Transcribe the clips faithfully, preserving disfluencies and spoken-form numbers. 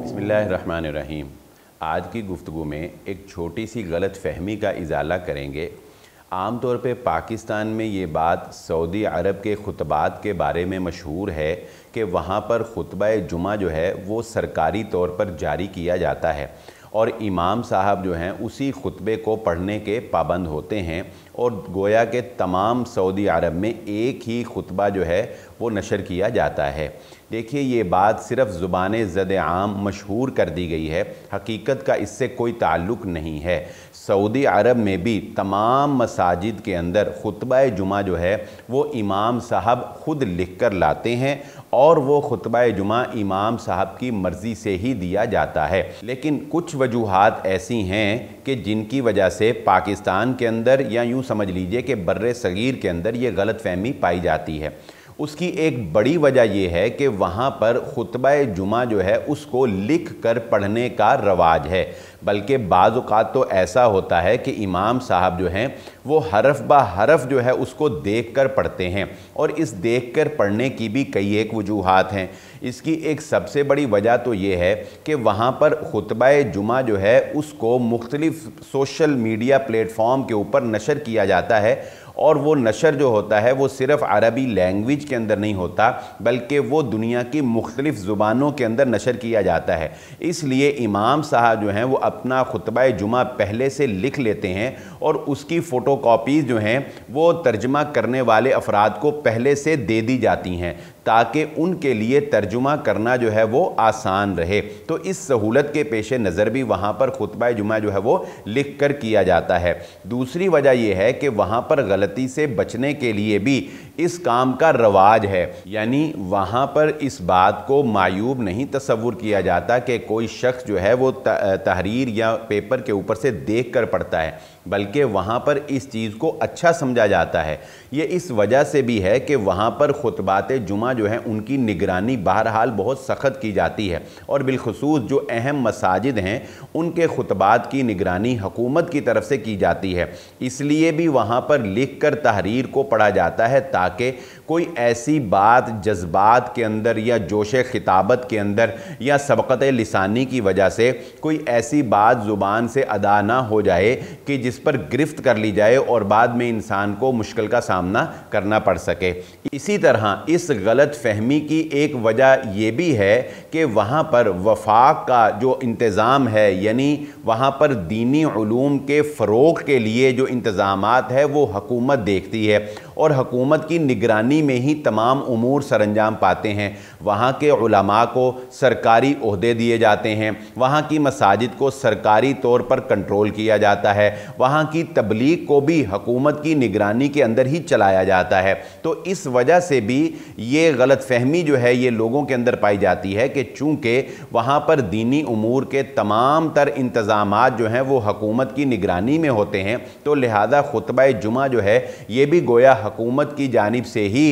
बिस्मिल्लाहिर्रहमानिर्रहीम। आज की गुफ्तगू में एक छोटी सी गलत फहमी का इजाला करेंगे। आम तौर पे पाकिस्तान में ये बात सऊदी अरब के खुतबात के बारे में मशहूर है कि वहाँ पर खुतबा जुमा जो है वो सरकारी तौर पर जारी किया जाता है और इमाम साहब जो हैं उसी खुतबे को पढ़ने के पाबंद होते हैं और गोया के तमाम सऊदी अरब में एक ही खुतबा जो है वो नशर किया जाता है। देखिए, ये बात सिर्फ़ ज़ुबान ज़द आम मशहूर कर दी गई है, हकीकत का इससे कोई ताल्लुक़ नहीं है। सऊदी अरब में भी तमाम मसाजिद के अंदर खुतबा जुमा जो है वो इमाम साहब ख़ुद लिख कर लाते हैं और वो खुतबा जुमा इमाम साहब की मर्ज़ी से ही दिया जाता है। लेकिन कुछ वजूहात ऐसी हैं कि जिनकी वजह से पाकिस्तान के अंदर या यूँ समझ लीजिए कि बर्रे सगीर के अंदर ये गलतफहमी पाई जाती है। उसकी एक बड़ी वजह यह है कि वहाँ पर खुतबा जुमा जो है उसको लिख कर पढ़ने का रवाज है, बल्कि बाज़ औक़ात तो ऐसा होता है कि इमाम साहब जो हैं वो हरफ बा हरफ जो है उसको देख कर पढ़ते हैं और इस देख कर पढ़ने की भी कई एक वजूहात हैं। इसकी एक सबसे बड़ी वजह तो ये है कि वहाँ पर खुतबा जुमा जो है उसको मुख्तलिफ़ सोशल मीडिया प्लेटफॉर्म के ऊपर नशर किया जाता है और वो नशर जो होता है वो सिर्फ़ अरबी लैंग्वेज के अंदर नहीं होता बल्कि वो दुनिया की मुख्तलिफ़ ज़ुबानों के अंदर नशर किया जाता है। इसलिए इमाम साहब जो हैं वो अपना खुतबा जुमा पहले से लिख लेते हैं और उसकी फ़ोटोकॉपीज़ जो हैं वो तर्जमा करने वाले अफराद को पहले से दे दी जाती हैं ताकि उनके लिए तर्जुमा करना जो है वो आसान रहे। तो इस सहूलत के पेश नज़र भी वहाँ पर खुतबा जुमा जो है वो लिख कर किया जाता है। दूसरी वजह यह है कि वहाँ पर गलती से बचने के लिए भी इस काम का रवाज है, यानी वहाँ पर इस बात को मायूब नहीं तसव्वुर किया जाता कि कोई शख्स जो है वो तहरीर या पेपर के ऊपर से देख कर पढ़ता है, बल्कि वहाँ पर इस चीज़ को अच्छा समझा जाता है। ये इस वजह से भी है कि वहाँ पर खुतबात जुमा जो हैं उनकी निगरानी बहरहाल बहुत सख्त की जाती है और बिलखसूस जो अहम मसाजिद हैं उनके खुतबात की निगरानी हुकूमत की तरफ से की जाती है। इसलिए भी वहाँ पर लिख कर तहरीर को पढ़ा जाता है ताकि कोई ऐसी बात जज्बात के अंदर या जोश खिताबत के अंदर या सबकत लिसानी की वजह से कोई ऐसी बात ज़ुबान से अदा ना हो जाए कि जिस पर गिरफ्त कर ली जाए और बाद में इंसान को मुश्किल का सामना करना पड़ सके। इसी तरह इस गलत फहमी की एक वजह यह भी है कि वहाँ पर वफाक का जो इंतज़ाम है, यानी वहाँ पर दीनी उलूम के फ़रोग़ के लिए जो इंतज़ामात है वो हुकूमत देखती है और हुकूमत की निगरानी में ही तमाम उमूर सरंजाम पाते हैं। वहाँ के उलमा को सरकारी ओहदे दिए जाते हैं, वहाँ की मसाजिद को सरकारी तौर पर कंट्रोल किया जाता है, वहाँ की तबलीग को भी हुकूमत की निगरानी के अंदर ही चलाया जाता है। तो इस वजह से भी ये गलतफहमी जो है ये लोगों के अंदर पाई जाती है कि चूँकि वहाँ पर दीनी उमूर के तमाम तर इंतज़ामात जो हैं वो हुकूमत की निगरानी में होते हैं, तो लिहाजा खुतबा जुमा जो है ये भी गोया हुकूमत की जानिब से ही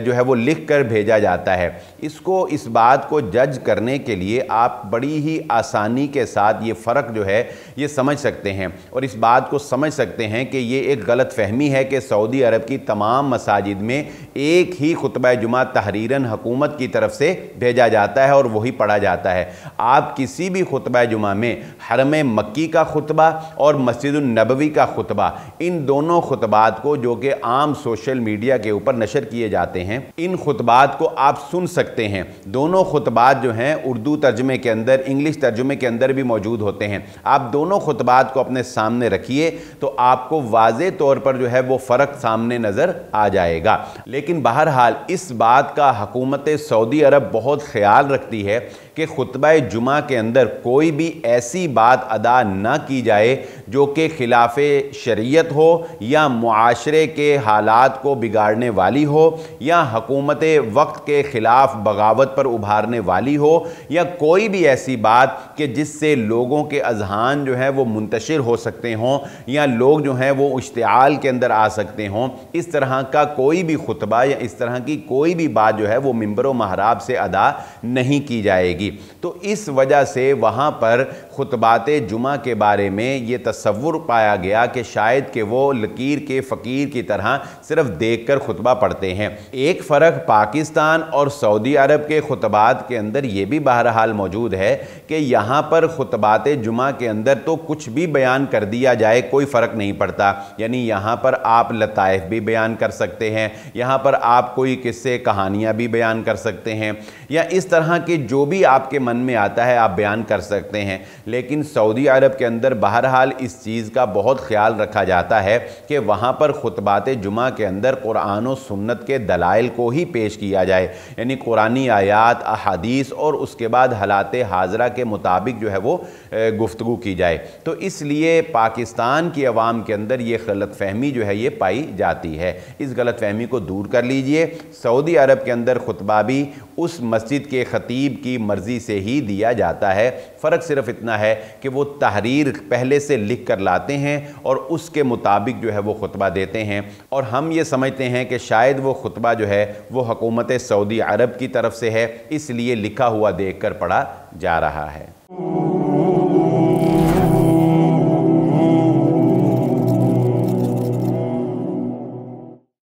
जो है वो लिख कर भेजा जाता है। इसको इस बात को जज करने के लिए आप बड़ी ही आसानी के साथ ये फ़र्क जो है ये समझ सकते हैं और इस बात को समझ सकते हैं कि ये एक गलत फहमी है कि सऊदी अरब की तमाम मसाजिद में एक ही खुतबा जुमा तहरीरन हुकूमत की तरफ से भेजा जाता है और वही पढ़ा जाता है। आप किसी भी खुतबा जुमा में हरम मक्की का खुतबा और मस्जिद नबवी का खुतबा, इन दोनों खुतबात को जो कि आम सोशल मीडिया के ऊपर नशर किए जाते हैं, इन खुतबात को आप सुन सकते हैं। दोनों खुतबात जो हैं उर्दू तर्जमे के अंदर, इंग्लिश तर्जमे के अंदर भी मौजूद होते हैं। आप दोनों खुतबात को अपने सामने रखिए तो आपको वाज़े तौर पर जो है वो फ़र्क सामने नज़र आ जाएगा। लेकिन बहरहाल इस बात का हुकूमत सऊदी अरब बहुत ख्याल रखती है कि खुतबा जुमा के अंदर कोई भी ऐसी बात अदा ना की जाए जो कि खिलाफ़े शरीयत हो या मुआशरे के हालात को बिगाड़ने वाली हो या हुकूमत वक्त के ख़िलाफ़ बगावत पर उभारने वाली हो या कोई भी ऐसी बात कि जिससे लोगों के अजहान जो हैं वो मुंतशिर हो सकते हों या लोग जो हैं वो इश्तिआल के अंदर आ सकते हों। इस तरह का कोई भी खुतबा या इस तरह की कोई भी बात जो है वो मिंबर व महराब से अदा नहीं की जाएगी। तो इस वजह से वहाँ पर खुतबात जुमा के बारे में ये तस्वुर पाया गया कि शायद के वो लकीर के फ़कीर की तरह सिर्फ देख कर खुतबा पढ़ते हैं। एक फ़र्क पाकिस्तान और सऊदी अरब के खुतबात के अंदर ये भी बहरहाल मौजूद है कि यहाँ पर खुतबात जुमा के अंदर तो कुछ भी बयान कर दिया जाए कोई फ़र्क नहीं पड़ता, यानी यहाँ पर आप लताइफ भी बयान कर सकते हैं, यहाँ पर आप कोई किस्से कहानियाँ भी बयान कर सकते हैं, या इस तरह के जो भी आपके मन में आता है आप बयान कर सकते हैं। लेकिन सऊदी अरब के अंदर बहरहाल इस चीज़ का बहुत ख्याल रखा जाता है कि वहाँ पर खुतबात जुमा के अंदर कुरान और सुन्नत के दलाइल को ही पेश किया जाए, यानी कुरानी आयात अहादीस और उसके बाद हालात हाजरा के मुताबिक जो है वो गुफ्तगू की जाए। तो इसलिए पाकिस्तान की आवाम के अंदर ये गलत फहमी जो है ये पाई जाती है। इस गलत फहमी को दूर कर लीजिए। सऊदी अरब के अंदर खुतबा भी उस मस्जिद के खतीब की मर्ज़ी से ही दिया जाता है। फ़र्क सिर्फ इतना है कि वो तहरीर पहले से लिख कर लाते हैं और उसके मुताबिक जो है वो खुतबा देते हैं। और हम ये समझते हैं कि शायद वो खुतबा जो है वो हुकूमत सऊदी अरब की तरफ से है, इसलिए लिखा हुआ देख कर पढ़ा जा रहा है।